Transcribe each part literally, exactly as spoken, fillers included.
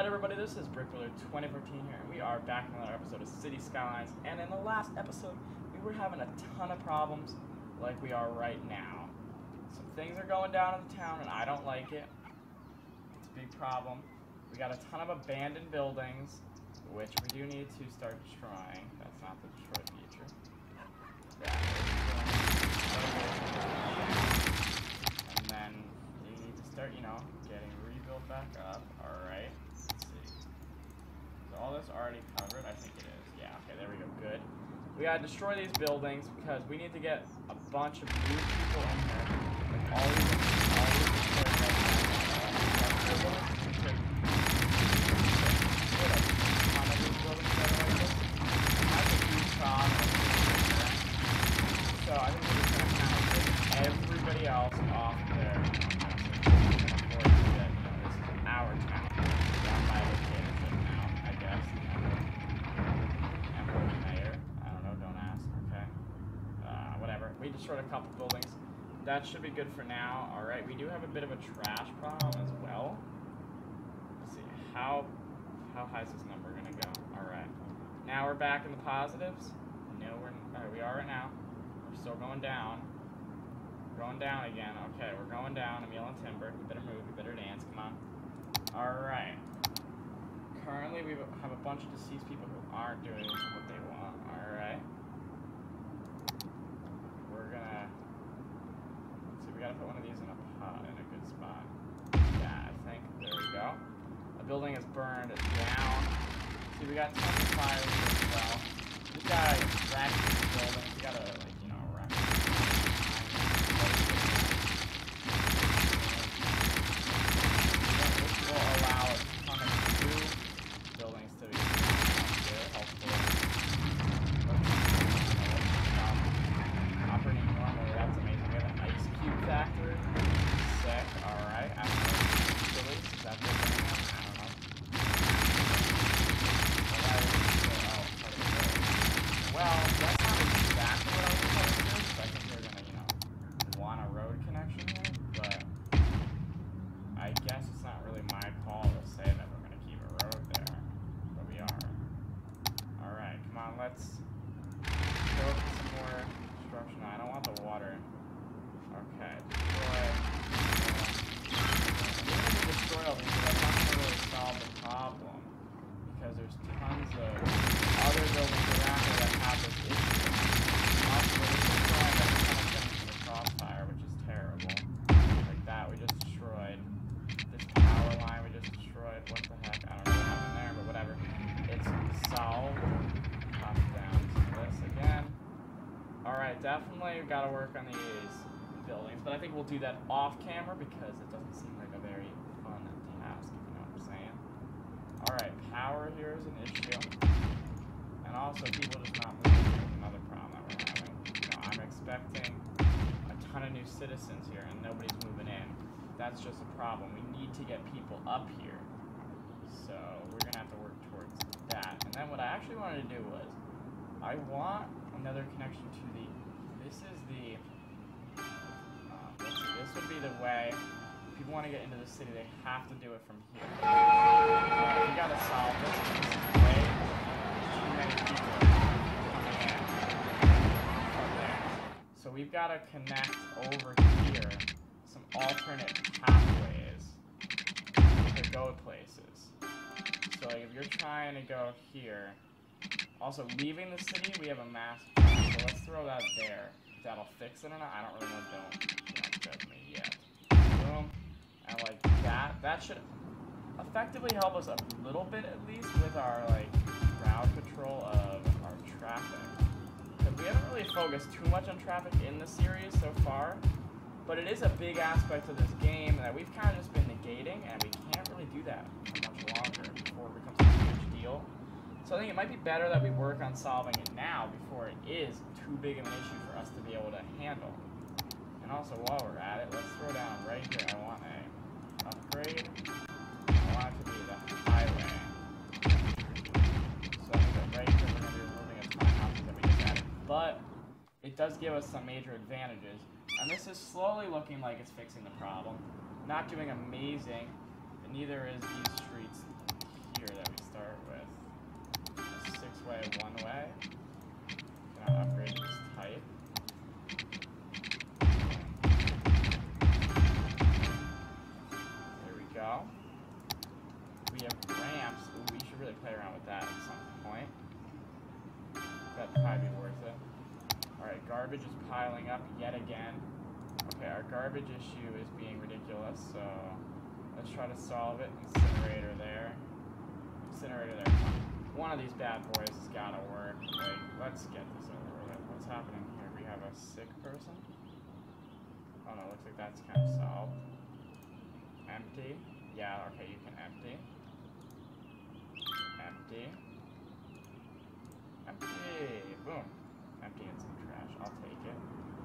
Alright everybody, this is BrickBuilder twenty fourteen here, and we are back in another episode of City Skylines, and in the last episode, we were having a ton of problems like we are right now. Some things are going down in the town, and I don't like it. It's a big problem. We got a ton of abandoned buildings, which we do need to start destroying. That's not the destroy feature. That. And then you need to start, you know, getting rebuilt back up. Alright. All this already covered? I think it is. Yeah, okay, there we go. Good. We gotta destroy these buildings because we need to get a bunch of new people in here. Like all these, all these destroyed buildings. Get a ton of these buildings that are like this. That's a huge problem. So I think we're just gonna kind of take everybody else off there. Of course, you know, this is our town. Down by the kid. We destroyed a couple buildings. That should be good for now. All right, we do have a bit of a trash problem as well. Let's see, how how high is this number gonna go? All right, now we're back in the positives. No, we're all right, we are right now. We're still going down. We're going down again. Okay, we're going down. I'm yelling timber. We better move. We better dance. Come on. All right. Currently, we have a bunch of deceased people who aren't doing what they want. All right. We gotta put one of these in a pot in a good spot. Yeah, I think. There we go. The building is burned down. See, we got tons of fires as well. We gotta rack these buildings. We gotta, like, you know, rack these buildings. This will allow a ton of new buildings to be very helpful. Operating normally, that's amazing. We have an ice cube factory. Sick. Alright. I don't know. Is that good? I don't know. Well, that's not exactly what I was supposed to do, because I think they're going to, you know, want a road connection here, but I guess it's not really my call to say that we're going to keep a road there, but we are. Alright, come on, let's go for some more. I don't want the water. Okay, destroy. Even if we destroy all these, that's not going to really solve the problem, because there's tons of other buildings around here that have this issue. Also, we're just destroying that kind of thing from the crossfire, which is terrible. Like that, we just destroyed this power line. We just destroyed. What the heck? I don't know what happened there, but whatever. It's solved. Top down to this again. Alright, definitely gotta work on these buildings, but I think we'll do that off camera because it doesn't seem like a very fun task, if you know what I'm saying. Alright, power here is an issue. And also people just not moving here is another problem that we're having. You know, I'm expecting a ton of new citizens here and nobody's moving in. That's just a problem. We need to get people up here. So we're gonna have to work towards that. And then what I actually wanted to do was I want another connection to the, this is the, uh, this, this would be the way, if people want to get into the city, they have to do it from here. So we gotta solve this, this is way too many people coming in from there. So we've gotta connect over here some alternate pathways to go places. So like if you're trying to go here, also, leaving the city, we have a mass. So let's throw that there. If that'll fix it or not, I don't really know. Don't don't judge me yet. Boom. And like that, that should effectively help us a little bit at least with our like crowd control of our traffic. Because we haven't really focused too much on traffic in the series so far, but it is a big aspect of this game that we've kind of just been negating, and we can't really do that for much longer before it becomes a huge deal. So I think it might be better that we work on solving it now before it is too big of an issue for us to be able to handle. And also, while we're at it, let's throw down right here. I want a upgrade. I want it to be the highway. So I think that right here we're going to be removing a ton of houses that we just added. But it does give us some major advantages. And this is slowly looking like it's fixing the problem. Not doing amazing, but neither is these streets garbage is piling up yet again. Okay, our garbage issue is being ridiculous, so let's try to solve it. Incinerator there. Incinerator there. One of these bad boys has got to work. Like, let's get this over with. What's happening here? We have a sick person. Oh no, looks like that's kind of solved. Empty. Yeah, okay, you can empty. Empty. Empty. Boom. Empty and some trash. I'll take it.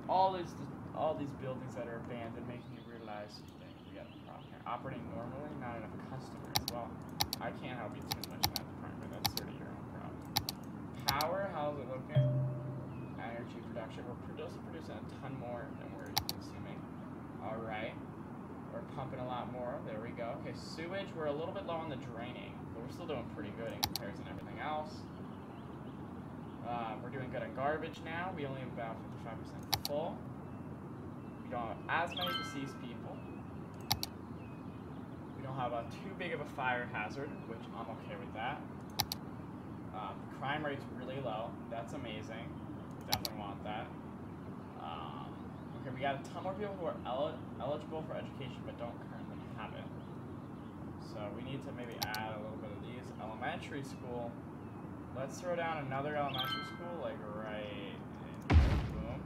All these all these buildings that are abandoned make me realize that we got a problem here. Operating normally, not enough customers. Well, I can't help you too much in that department. That's sort of your own problem. Power, how's it looking? Energy production. We're producing producing a ton more than we're consuming. Alright. We're pumping a lot more. There we go. Okay, sewage, we're a little bit low on the draining, but we're still doing pretty good in comparison to everything else. Uh, we're doing good on garbage now. We only have about fifty-five percent full. We don't have as many deceased people. We don't have a, too big of a fire hazard, which I'm okay with that. Um, crime rate's really low. That's amazing. Definitely want that. Um, okay, we got a ton more people who are el eligible for education but don't currently have it. So we need to maybe add a little bit of these. Elementary school. Let's throw down another elementary school, like right in here. Boom.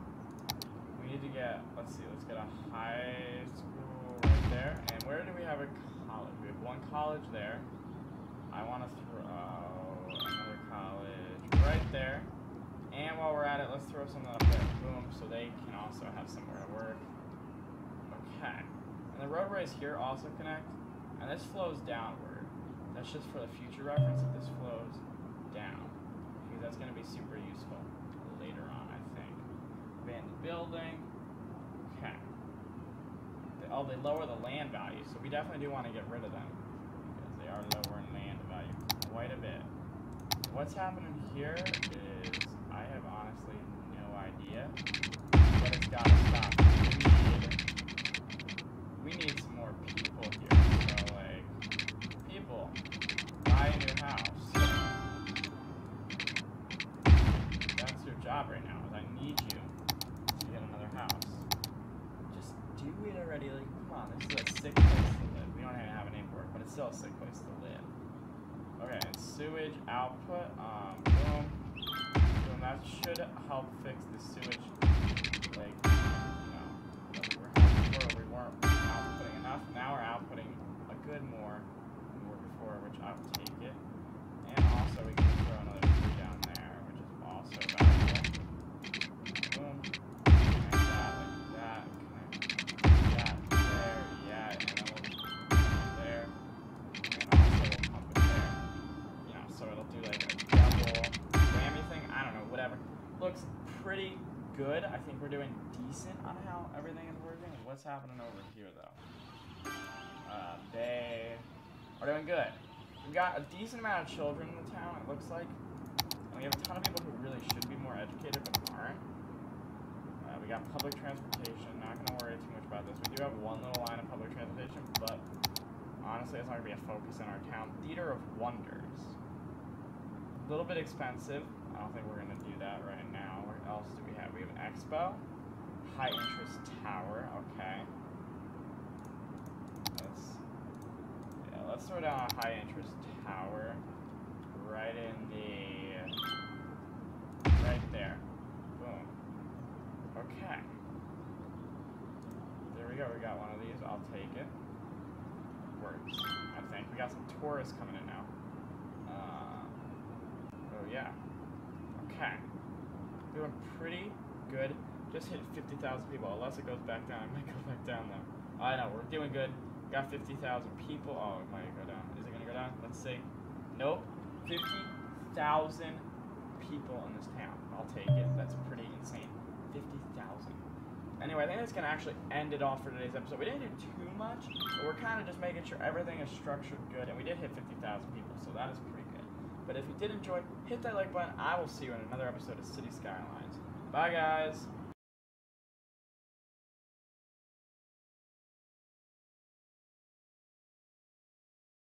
We need to get, let's see, let's get a high school right there. And where do we have a college? We have one college there. I want to throw another college right there. And while we're at it, let's throw something up there. Boom. So they can also have somewhere to work. Okay. And the roadways here also connect. And this flows downward. That's just for the future reference that this flows down, because that's going to be super useful later on, I think. Abandoned building. Okay. They, oh, they lower the land value, so we definitely do want to get rid of them, because they are lowering land value quite a bit. What's happening here is, I have honestly no idea, but it's got to stop. We need, we need some more people here, so like, people, buy a new house. Job right now is I need you to get another house. Just do it already. Like, come on, this is a sick place to live. We don't even have a name for it, but it's still a sick place to live. Okay, and sewage output. Um, boom. Boom. That should help fix the sewage. Like, you know, like we're before we weren't outputting enough. Now we're outputting a good more than we were before, which I'll take it. And also we can throw another three down there, which is also valuable. Good. I think we're doing decent on how everything is working. What's happening over here, though? Uh, they are doing good. We've got a decent amount of children in the town, it looks like. And we have a ton of people who really should be more educated but aren't. Uh, we got public transportation. Not going to worry too much about this. We do have one little line of public transportation, but honestly, it's not going to be a focus in our town. Theater of Wonders. A little bit expensive. I don't think we're going to do that right now. What else do we have? We have an expo. High interest tower. Okay. Let's, yeah, let's throw down a high interest tower. Right in the... Right there. Boom. Okay. There we go. We got one of these. I'll take it. Works. I think. We got some tourists coming in now. Uh, oh, yeah. Okay, doing pretty good. Just hit fifty thousand people, unless it goes back down. It might go back down though. I know, we're doing good. Got fifty thousand people. Oh, it might go down. Is it gonna go down? Let's see. Nope, fifty thousand people in this town. I'll take it, that's pretty insane. fifty thousand. Anyway, I think that's gonna actually end it off for today's episode. We didn't do too much, but we're kinda just making sure everything is structured good, and we did hit fifty thousand people, so that is pretty good. But if you did enjoy, hit that like button. I will see you in another episode of City Skylines. Bye, guys.